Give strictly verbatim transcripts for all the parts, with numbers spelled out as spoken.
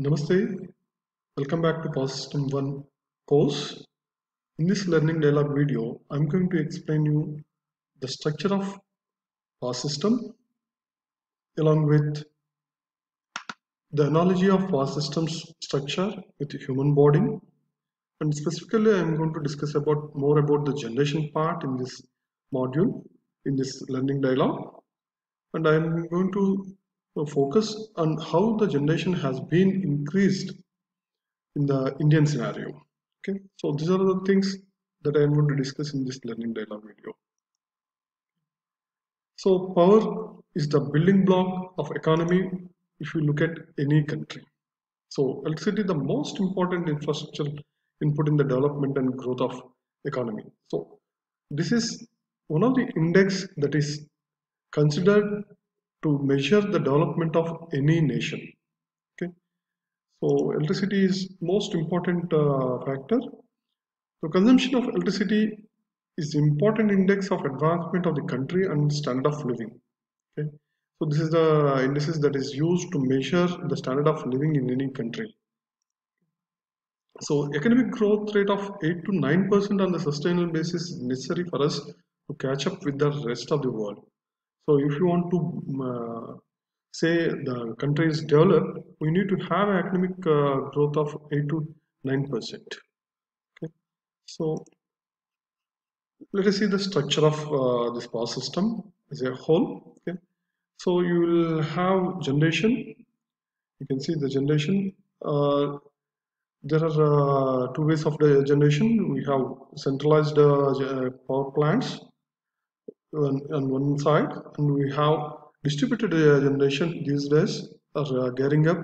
Namaste, welcome back to Power System one course. In this learning dialogue video, I am going to explain you the structure of power system along with the analogy of power system's structure with the human body, and specifically I am going to discuss about more about the generation part in this module, in this learning dialogue, and I am going to focus on how the generation has been increased in the Indian scenario. Okay, so these are the things that I am going to discuss in this learning dialogue video. So power is the building block of economy if you look at any country. So electricity is the most important infrastructure input in the development and growth of economy. So this is one of the index that is considered to measure the development of any nation. Okay, so electricity is most important uh, factor. The consumption of electricity is important index of advancement of the country and standard of living. Okay, so this is the indices that is used to measure the standard of living in any country. So economic growth rate of eight to nine percent on the sustainable basis is necessary for us to catch up with the rest of the world. So if you want to uh, say the country is developed, we need to have an economic uh, growth of eight to nine percent. Okay, so let us see the structure of uh, this power system as a whole. Okay, so you will have generation. You can see the generation. Uh, there are uh, two ways of the generation. We have centralized uh, power plants on one side, and we have distributed generation these days are gearing up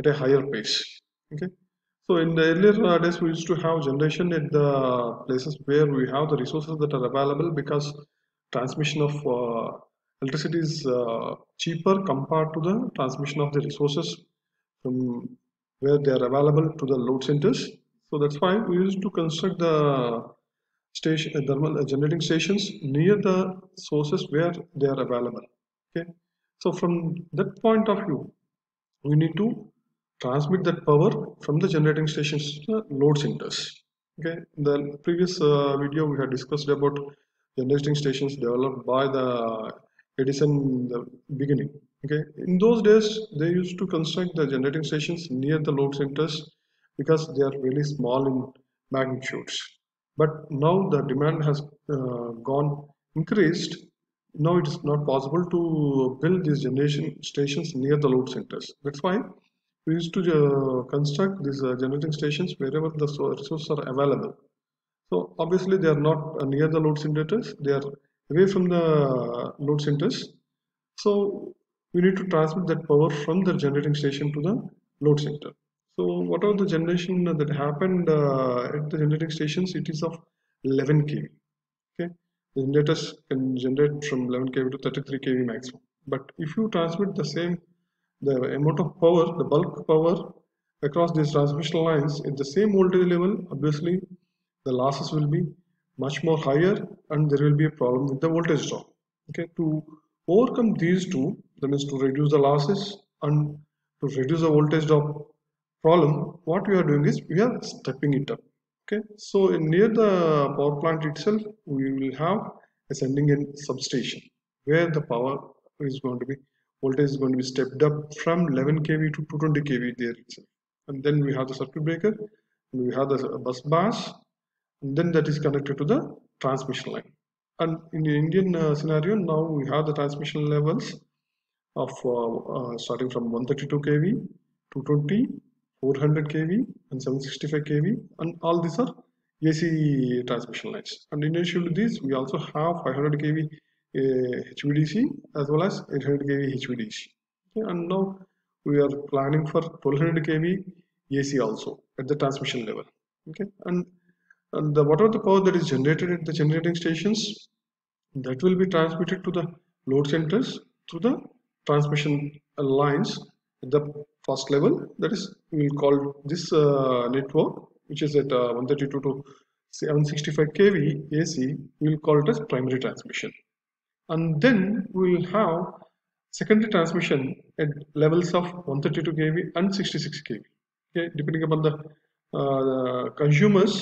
at a higher pace. Okay, so in the earlier days we used to have generation at the places where we have the resources that are available, because transmission of uh, electricity is uh, cheaper compared to the transmission of the resources from where they are available to the load centers. So that's why we used to construct the Station, uh, thermal uh, generating stations near the sources where they are available. Okay, so from that point of view, we need to transmit that power from the generating stations to the load centers. Okay, in the previous uh, video we had discussed about generating stations developed by the Edison in the beginning. Okay, in those days they used to construct the generating stations near the load centers because they are really small in magnitudes. But now the demand has uh, gone increased. Now it is not possible to build these generation stations near the load centers. That's why we used to uh, construct these uh, generating stations wherever the resources are available. So obviously they are not near the load centers, they are away from the load centers. So we need to transmit that power from the generating station to the load center. So whatever the generation that happened uh, at the generating stations, it is of eleven k V. Okay, the generators can generate from eleven k V to thirty-three k V maximum. But if you transmit the same, the amount of power, the bulk power across these transmission lines at the same voltage level, obviously the losses will be much more higher, and there will be a problem with the voltage drop. Okay, to overcome these two, that means to reduce the losses and to reduce the voltage drop problem, what we are doing is we are stepping it up. Okay, so in near the power plant itself we will have a sending end substation where the power is going to be, voltage is going to be stepped up from eleven k V to two hundred twenty k V there itself, and then we have the circuit breaker, and we have the bus bars, and then that is connected to the transmission line. And in the Indian uh, scenario, now we have the transmission levels of uh, uh, starting from one thirty-two k V, two twenty, four hundred k V and seven sixty-five k V, and all these are A C transmission lines. And in addition to this, we also have five hundred k V uh, H V D C as well as eight hundred k V H V D C. Okay, and now we are planning for twelve hundred k V A C also at the transmission level. Okay, and, and the whatever the power that is generated at the generating stations, that will be transmitted to the load centers through the transmission lines at the first level, that is we will call this uh, network, which is at uh, one thirty-two to seven sixty-five k V A C, we will call it as primary transmission. And then we will have secondary transmission at levels of one thirty-two k V and sixty-six k V. Okay, depending upon the, uh, the consumers,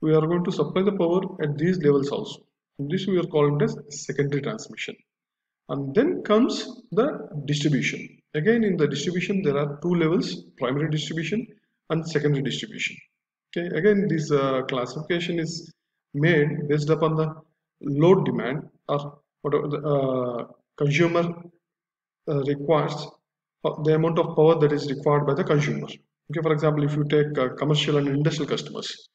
we are going to supply the power at these levels also. And this we are calling as secondary transmission. And then comes the distribution. Again, in the distribution, there are two levels: primary distribution and secondary distribution. Okay, again, this uh, classification is made based upon the load demand or whatever the uh, consumer uh, requires, the amount of power that is required by the consumer. Okay, for example, if you take uh, commercial and industrial customers,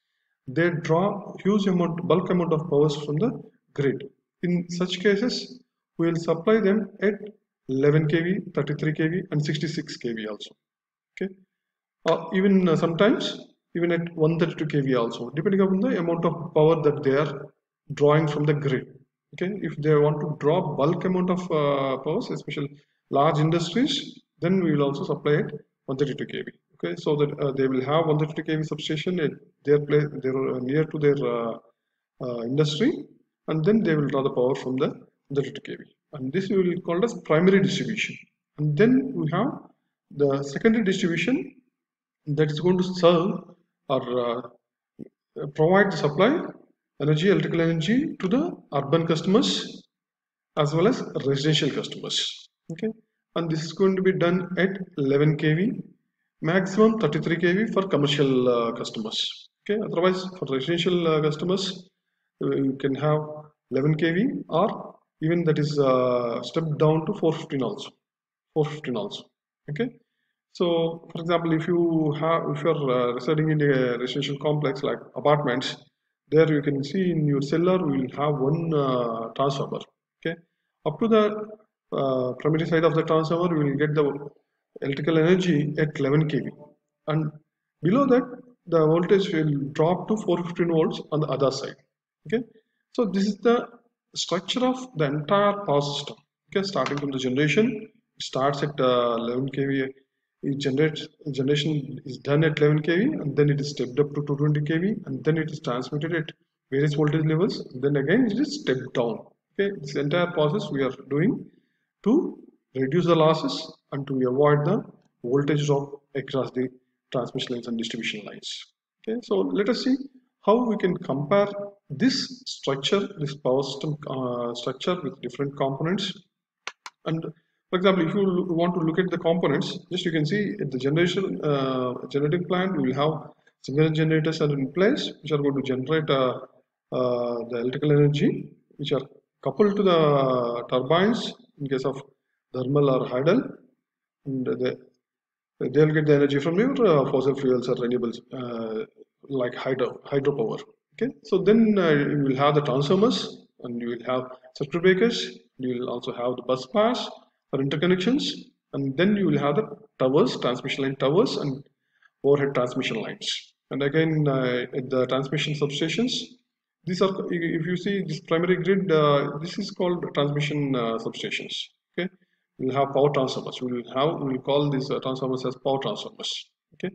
they draw huge amount, bulk amount of powers from the grid. In such cases, we will supply them at eleven k V, thirty-three k V, and sixty-six k V also. Okay, or even uh, sometimes even at one thirty-two k V also, depending upon the amount of power that they are drawing from the grid. Okay, if they want to draw bulk amount of uh, powers, especially large industries, then we will also supply it one thirty-two k V. Okay, so that uh, they will have one thirty-two k V substation at their place, they are near to their uh, uh, industry, and then they will draw the power from the one thirty-two k V. And this we will call as primary distribution. And then we have the secondary distribution that is going to serve or uh, provide the supply energy, electrical energy to the urban customers as well as residential customers. Okay, and this is going to be done at eleven k V, maximum thirty-three k V for commercial uh, customers. Okay, otherwise for residential uh, customers, you can have eleven k V or even that is uh, stepped down to four fifteen also. four fifteen also. Okay. So, for example, if you have, if you are uh, residing in a residential complex like apartments, there you can see in your cellar we will have one uh, transformer. Okay, up to the uh, primary side of the transformer we will get the electrical energy at eleven k V, and below that the voltage will drop to four fifteen volts on the other side. Okay, so this is the structure of the entire power system. Okay, starting from the generation, it starts at uh, eleven k V. It generates, generation is done at eleven k V, and then it is stepped up to two twenty k V, and then it is transmitted at various voltage levels, and then again it is stepped down. Okay, this entire process we are doing to reduce the losses and to avoid the voltage drop across the transmission lines and distribution lines. Okay, so let us see how we can compare this structure, this power system uh, structure with different components. And for example, if you want to look at the components, just you can see at the generation uh, generating plant, we will have single generators are in place which are going to generate uh, uh, the electrical energy, which are coupled to the turbines in case of thermal or hydel, and they, they will get the energy from your uh, fossil fuels or renewables uh, like hydro hydropower. Okay, so then uh, you will have the transformers, and you will have circuit breakers, you will also have the bus bars for interconnections, and then you will have the towers, transmission line towers, and overhead transmission lines. And again uh, at the transmission substations, these are, if you see this primary grid, uh, this is called transmission uh, substations. Okay, we will have power transformers. We will have, we will call these uh, transformers as power transformers. Okay,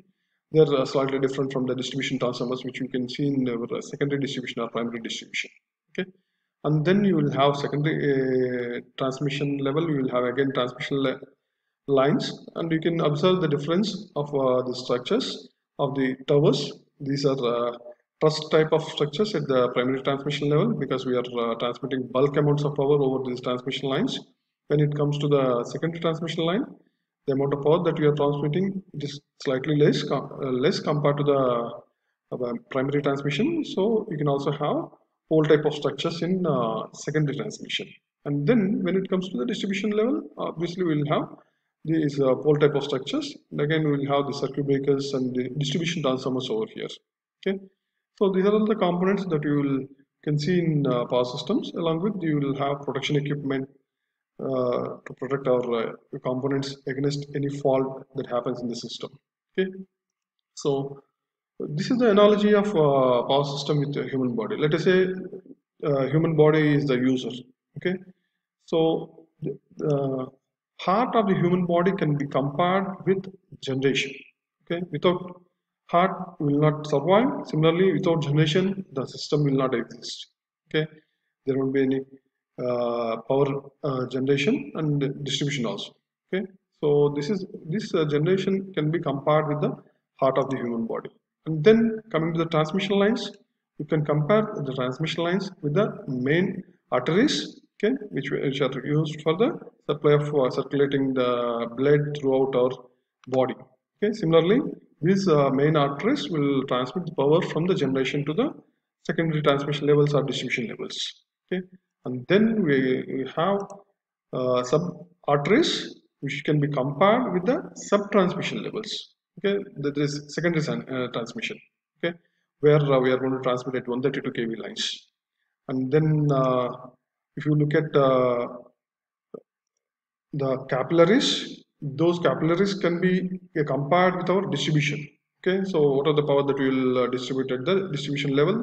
they are uh, slightly different from the distribution transformers which you can see in uh, secondary distribution or primary distribution. Okay. And then you will have secondary uh, transmission level, you will have again transmission lines, and you can observe the difference of uh, the structures of the towers. These are uh, truss type of structures at the primary transmission level, because we are uh, transmitting bulk amounts of power over these transmission lines. When it comes to the secondary transmission line, the amount of power that we are transmitting is slightly less, uh, less compared to the uh, primary transmission. So you can also have all type of structures in uh, secondary transmission. And then when it comes to the distribution level, obviously we will have these uh, all type of structures, and again we will have the circuit breakers and the distribution transformers over here. Okay, so these are all the components that you will can see in uh, power systems. Along with, you will have protection equipment uh, to protect our uh, components against any fault that happens in the system. Okay, so this is the analogy of uh, power system with the human body. Let us say uh, human body is the user. Okay, so the uh, heart of the human body can be compared with generation. Okay, without heart we will not survive. Similarly, without generation the system will not exist. Okay, there won't be any uh, power uh, generation and distribution also. Okay, so this is this uh, generation can be compared with the heart of the human body. And then coming to the transmission lines, you can compare the transmission lines with the main arteries, okay, which, which are used for the supply of uh, circulating the blood throughout our body. Okay, similarly, these uh, main arteries will transmit the power from the generation to the secondary transmission levels or distribution levels. Okay, and then we, we have uh, sub arteries which can be compared with the sub transmission levels. Okay, that is secondary uh, transmission. Okay, where uh, we are going to transmit at one thirty-two k V lines. And then uh, if you look at uh, the capillaries, those capillaries can be uh, compared with our distribution. Okay, so what are the power that we will uh, distribute at the distribution level?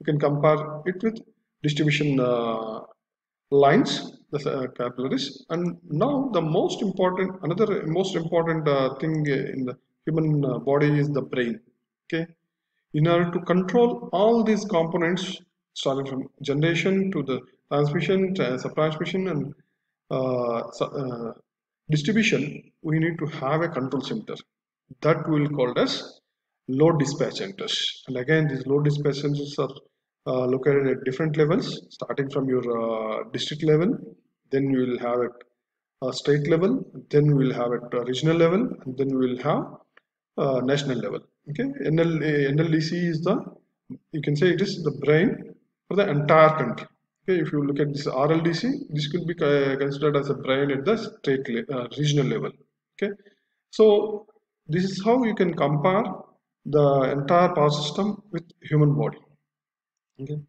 You can compare it with distribution uh, lines, the uh, capillaries. And now the most important, another most important uh, thing in the human body is the brain. Okay, in order to control all these components, starting from generation to the transmission, sub-transmission and uh, uh, distribution, we need to have a control center that we will call as load dispatch centers. And again, these load dispatch centers are uh, located at different levels, starting from your uh, district level, then you will have a, a state level, then we will have at regional level, and then we will have uh, national level. Okay, N L D C is the, you can say it is the brain for the entire country. Okay, if you look at this R L D C, this could be considered as a brain at the state uh, regional level. Okay, so this is how you can compare the entire power system with human body. Okay,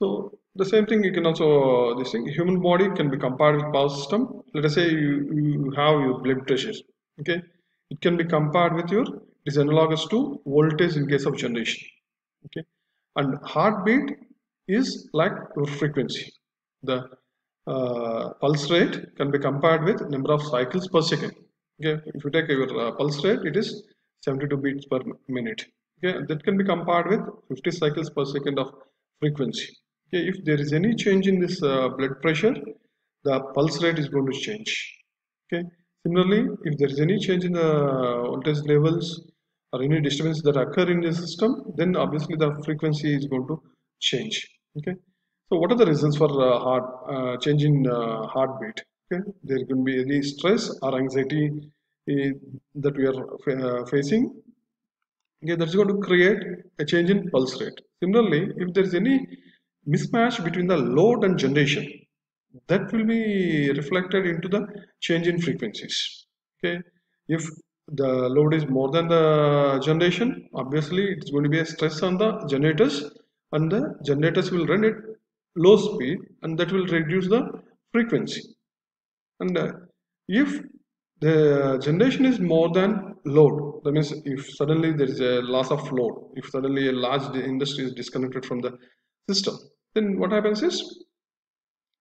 so the same thing you can also, this thing, human body can be compared with power system. Let us say you, you have your blood pressure. Okay, it can be compared with your, it is analogous to voltage in case of generation. Okay, and heartbeat is like your frequency. The uh, pulse rate can be compared with number of cycles per second. Okay, if you take your uh, pulse rate, it is seventy-two beats per minute. Okay, that can be compared with fifty cycles per second of frequency. Okay, if there is any change in this uh, blood pressure, the pulse rate is going to change. Okay, similarly, if there is any change in the voltage levels or any disturbance that occur in the system, then obviously the frequency is going to change. Okay, so what are the reasons for uh, heart uh, change in uh, heartbeat? Okay, there can be any stress or anxiety uh, that we are uh, facing. Okay, that's going to create a change in pulse rate. Similarly, if there is any mismatch between the load and generation, that will be reflected into the change in frequencies. Okay, if the load is more than the generation, obviously it's going to be a stress on the generators, and the generators will run at low speed, and that will reduce the frequency. And uh, if the generation is more than load, that means if suddenly there is a loss of load, if suddenly a large industry is disconnected from the system, then what happens is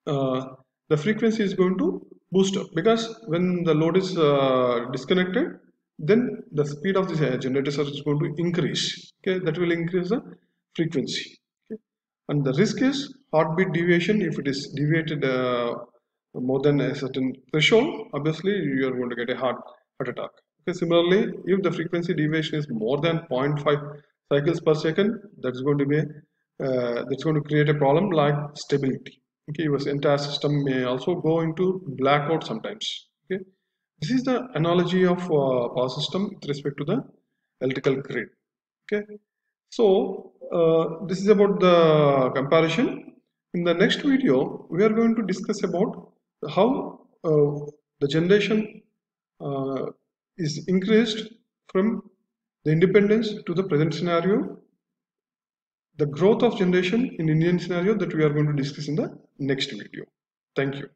uh, the frequency is going to boost up, because when the load is uh, disconnected, then the speed of the generators is going to increase. Okay, that will increase the frequency. Okay, and the risk is heartbeat deviation. If it is deviated uh, more than a certain threshold, obviously you are going to get a heart heart attack. Okay, similarly, if the frequency deviation is more than zero point five cycles per second, that's going to be uh, that's going to create a problem like stability. Okay, your entire system may also go into blackout sometimes. Okay, this is the analogy of uh, power system with respect to the electrical grid. Okay, so uh, this is about the comparison. In the next video, we are going to discuss about how uh, the generation uh, is increased from the independence to the present scenario, the growth of generation in Indian scenario, that we are going to discuss in the next video. Thank you.